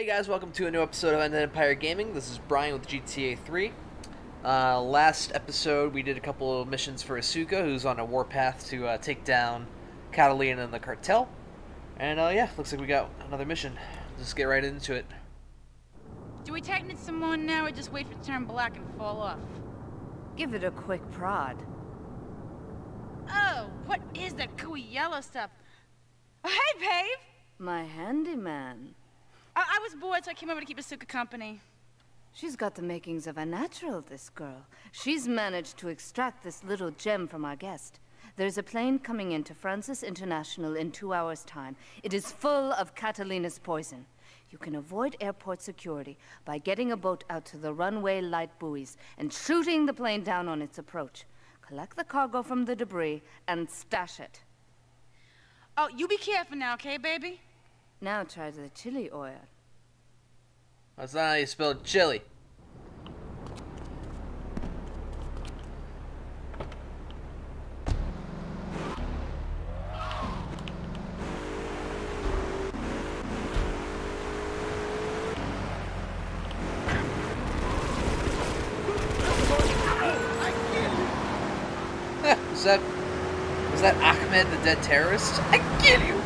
Hey guys, welcome to a new episode of Undead Empire Gaming. This is Brian with GTA 3. Last episode we did a couple of missions for Asuka, who's on a warpath to take down Catalina and the cartel. And yeah, looks like we got another mission. Just get right into it. Do we tighten it some more now or just wait for it to turn black and fall off? Give it a quick prod. Oh, what is that gooey yellow stuff? Oh, hey, Pave! My handyman. I was bored, so I came over to keep Asuka company. She's got the makings of a natural, this girl. She's managed to extract this little gem from our guest. There's a plane coming into Francis International in 2 hours' time. It is full of Catalina's poison. You can avoid airport security by getting a boat out to the runway light buoys and shooting the plane down on its approach. Collect the cargo from the debris and stash it. Oh, you be careful now, okay, baby? Now try the chili oil. That's not how you spell chili. Was that Ahmed, the dead terrorist? I kill you!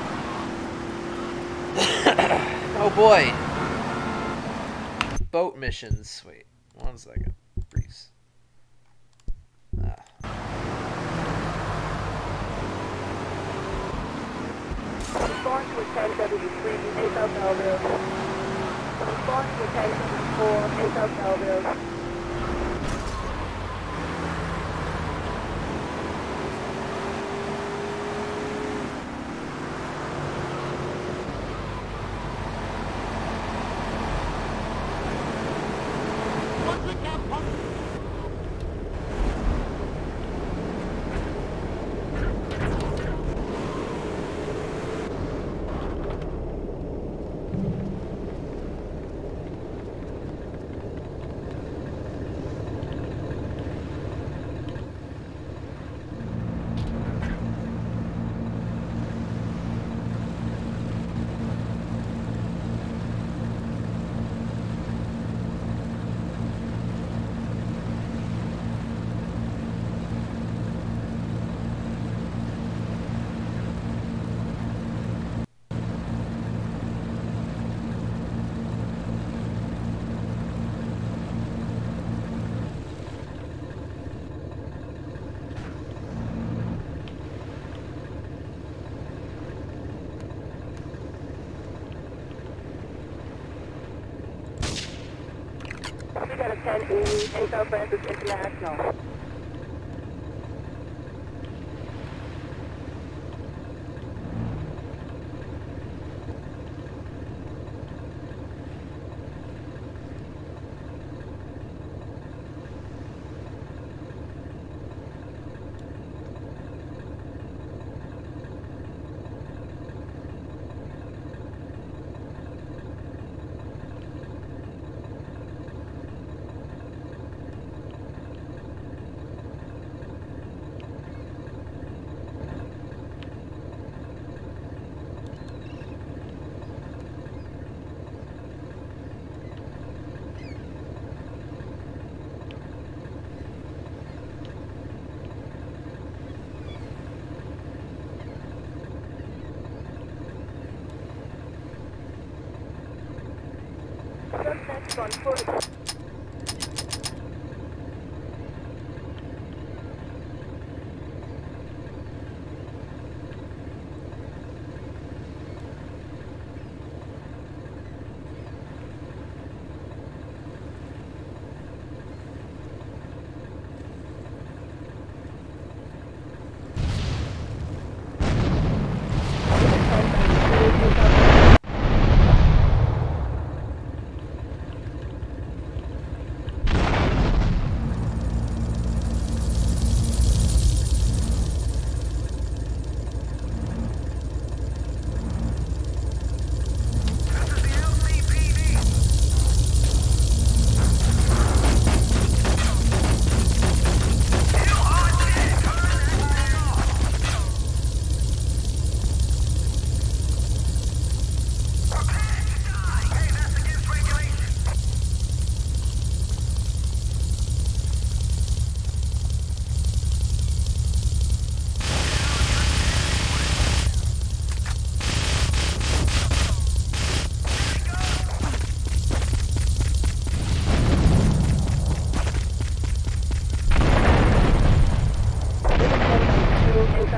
Oh boy. Boat missions. Wait, 1 second. Freeze. Respond to attack W3, take up Elville. Respond to attack W4, take up Elville. Take out Francis International. On foot.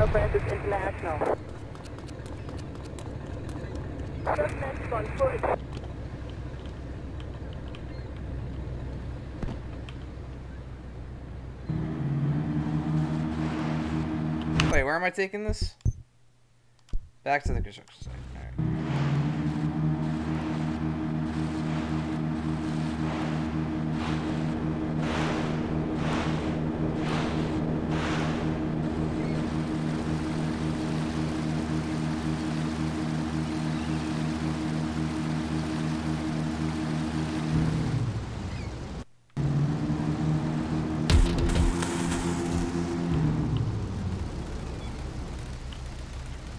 Hotel Francis International. Suspects on foot. Wait, where am I taking this? Back to the construction site.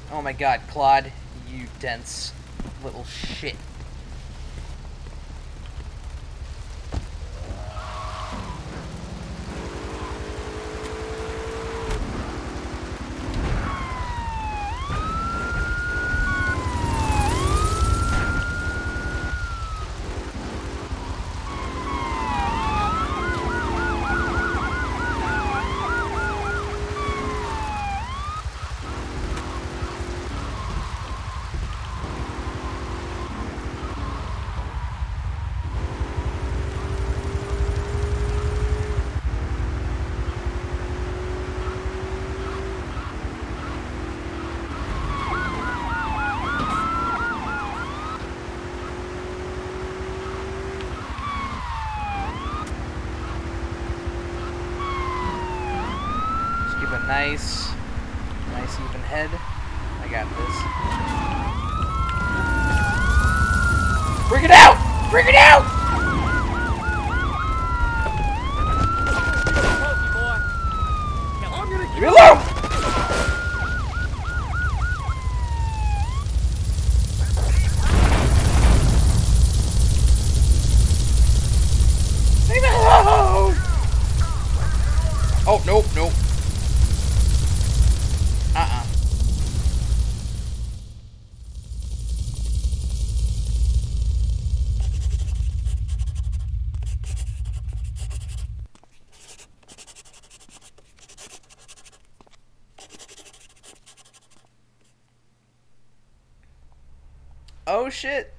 Oh my god, Claude, you dense little shit. Nice even head. I got this. Bring it out! Bring it out! Leave me alone! Leave me alone! Oh, nope, nope. Oh shit.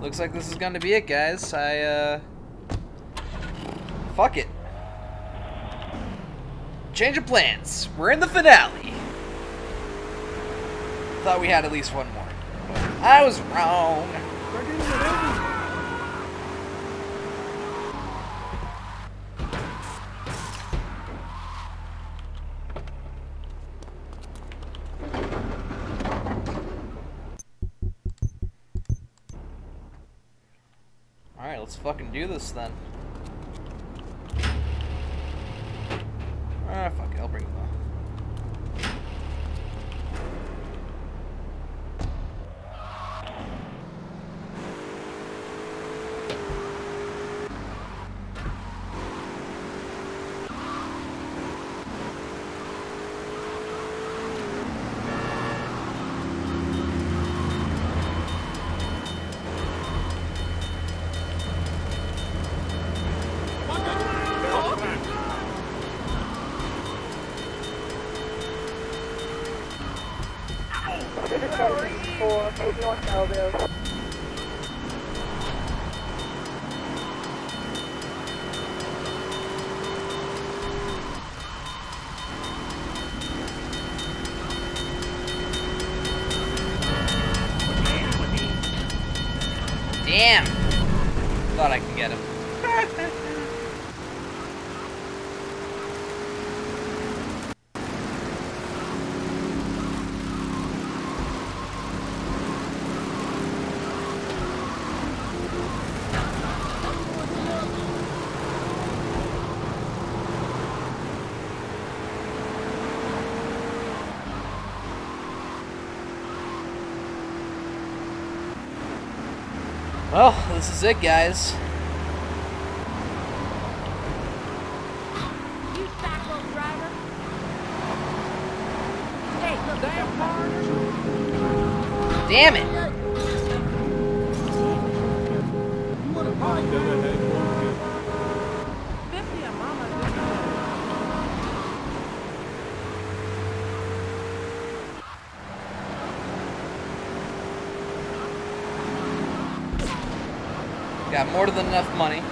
Looks like this is gonna be it, guys. Fuck it. Change of plans. We're in the finale. Thought we had at least one more. But I was wrong. Let's fucking do this then. Ah, fuck it, I'll bring them up. For North Melville. Damn! Thought I could get him. Well, this is it, guys. You fat little driver. Take the damn car. Damn it. Got more than enough money.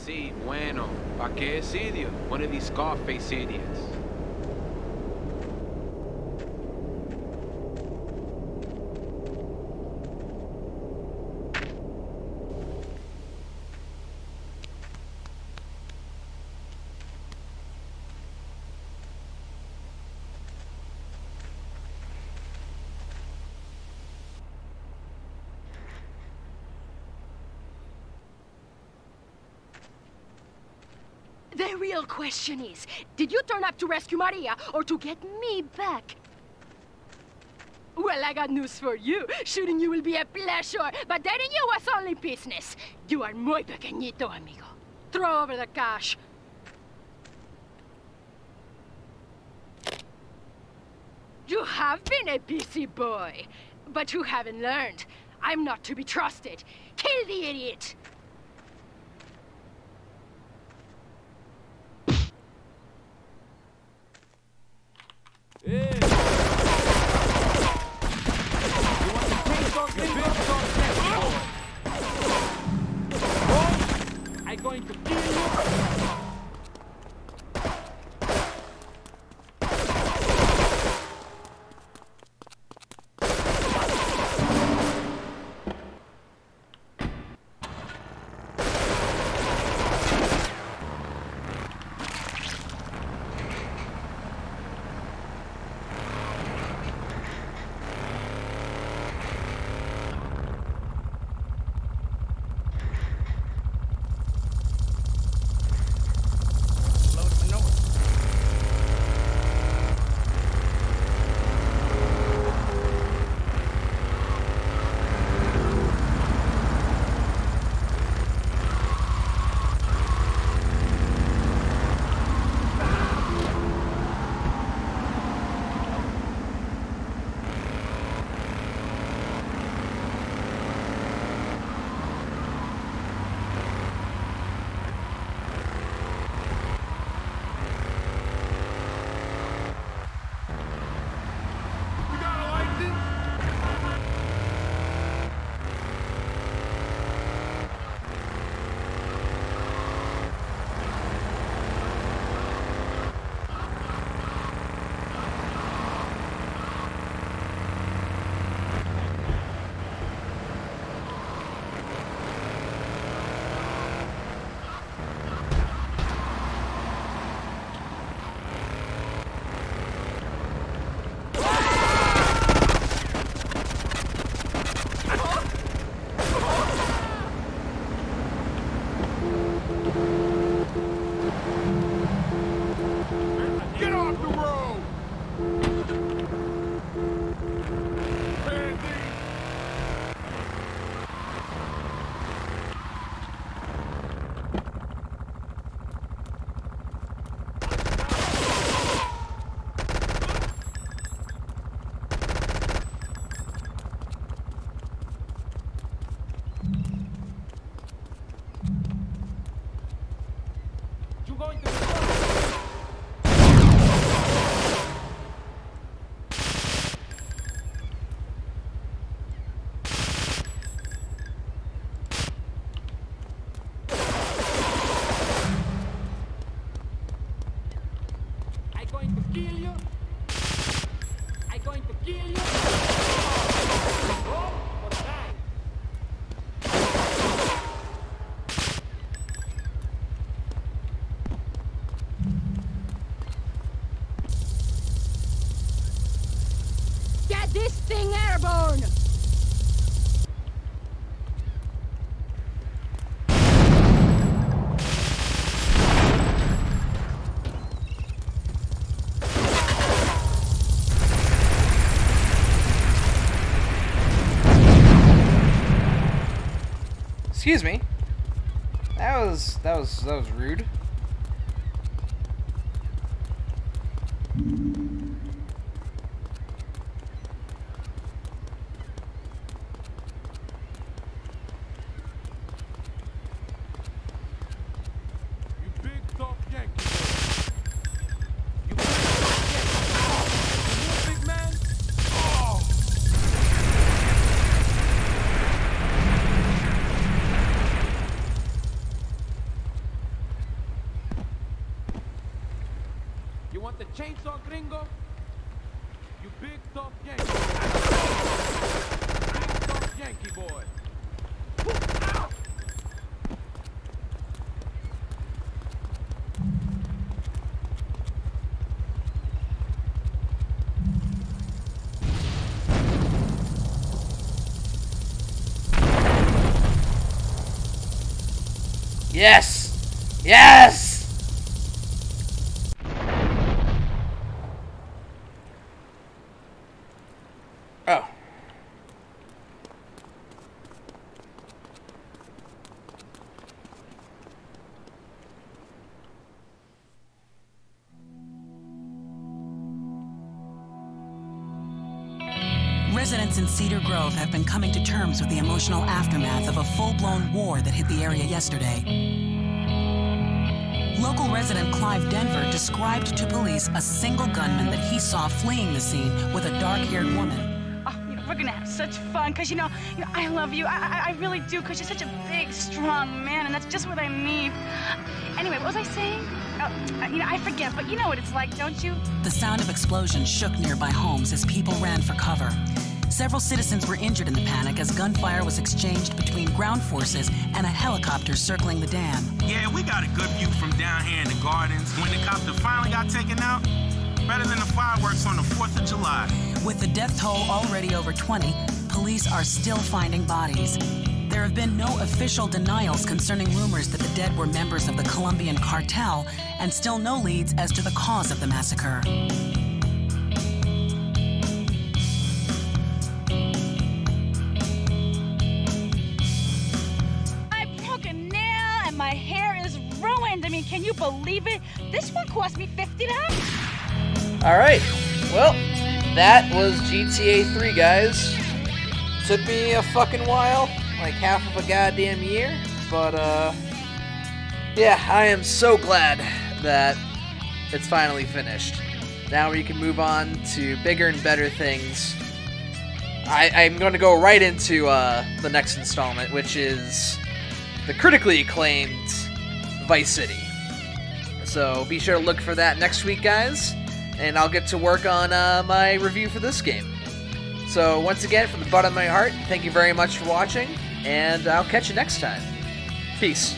Si, bueno. ¿Pa qué idiot? One of these Scarface idiots. The question is, did you turn up to rescue Maria or to get me back? Well, I got news for you. Shooting you will be a pleasure, but dating you was only business. You are muy pequeñito, amigo. Throw over the cash. You have been a busy boy, but you haven't learned. I'm not to be trusted. Kill the idiot! Yeah. Excuse me, That was rude. Chainsaw gringo, you big tough Yankee. Big tough Yankee boy. Yes! Yes! Residents in Cedar Grove have been coming to terms with the emotional aftermath of a full-blown war that hit the area yesterday. Local resident Clive Denver described to police a single gunman that he saw fleeing the scene with a dark-haired woman. Oh, you know, we're gonna have such fun, because you know, I love you. I really do, because you're such a big, strong man, and that's just what I need. Anyway, what was I saying? Oh, you know, I forget, but you know what it's like, don't you? The sound of explosions shook nearby homes as people ran for cover. Several citizens were injured in the panic as gunfire was exchanged between ground forces and a helicopter circling the dam. Yeah, we got a good view from down here in the gardens. When the copter finally got taken out, better than the fireworks on the 4th of July. With the death toll already over 20, police are still finding bodies. There have been no official denials concerning rumors that the dead were members of the Colombian cartel, and still no leads as to the cause of the massacre. Can you believe it? This one cost me $50. Alright, well, that was GTA 3, guys. Took me a fucking while, like half of a goddamn year, but yeah, I am so glad that it's finally finished. Now we can move on to bigger and better things. I'm going to go right into the next installment, which is the critically acclaimed Vice City. So be sure to look for that next week, guys, and I'll get to work on my review for this game. So once again, from the bottom of my heart, thank you very much for watching, and I'll catch you next time. Peace.